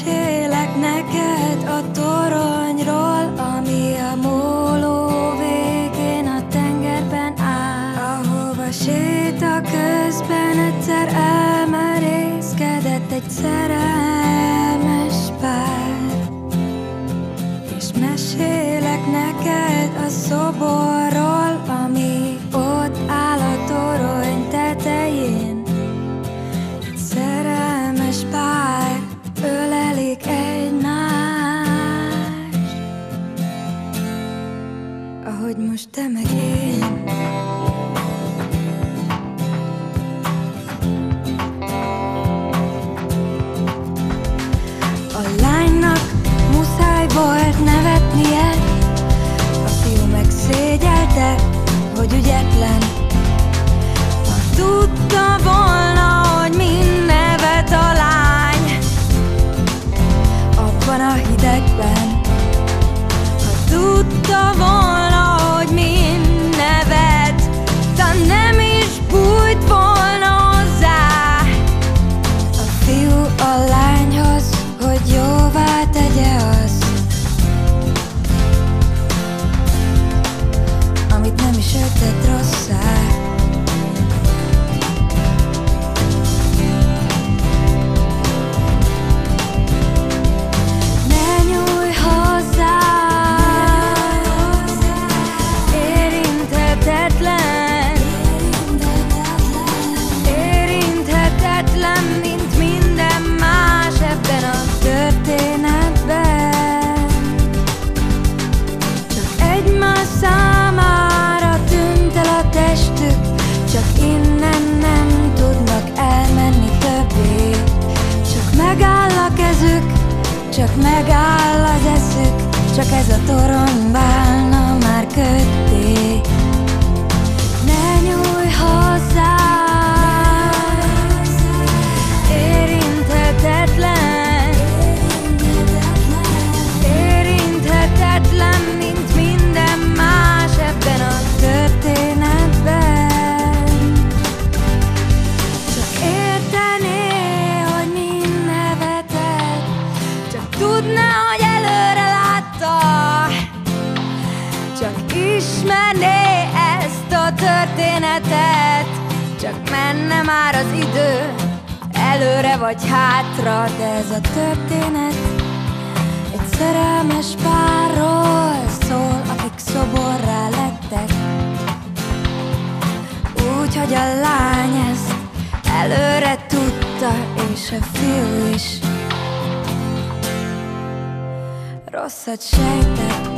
mesélek neked a toronyról, ami a móló végén a tengerben áll, ahova séta közben egyszer elmerészkedett egy szerelmes pár. És mesélek neked a szoborról, ami ott áll a torony tetején. Egy szerelmes pár ölelik egymást, ahogy most te meg én. A lánynak muszáj volt nevetnie, a fiú megszégyelte, hogy ügyetlen. Ha tudta volna, hogy min nevet a lány abban a hidegben, ha tudta volna, hogy min nevet, talán nem is bújt volna hozzá a fiú a lányhoz, hogy jóvá tegye azt, amit nem is ő tett rosszá. Ne nyújj hozzá, érinthetetlen, érinthetetlen, mint minden más ebben a történetben. Csak egymás számára tűnt el a testük, csak innen nem tudnak elmenni többé. Csak megáll a kezük, csak megáll az eszük, csak ez a torony válna már kötté. Ne nyújj hozzá, érinthetetlen, érinthetetlen, mint minden más ebben a történetben. Csak értené, hogy min nevetett, csak tudná, hogy előre látta, csak ismerné ezt a történetet. Csak menne már az idő, előre vagy hátra, de ez a történet egy szerelmes párról szól, akik szoborrá lettek, úgy, hogy a lány ezt előre tudta, és a fiú is rosszat sejtett.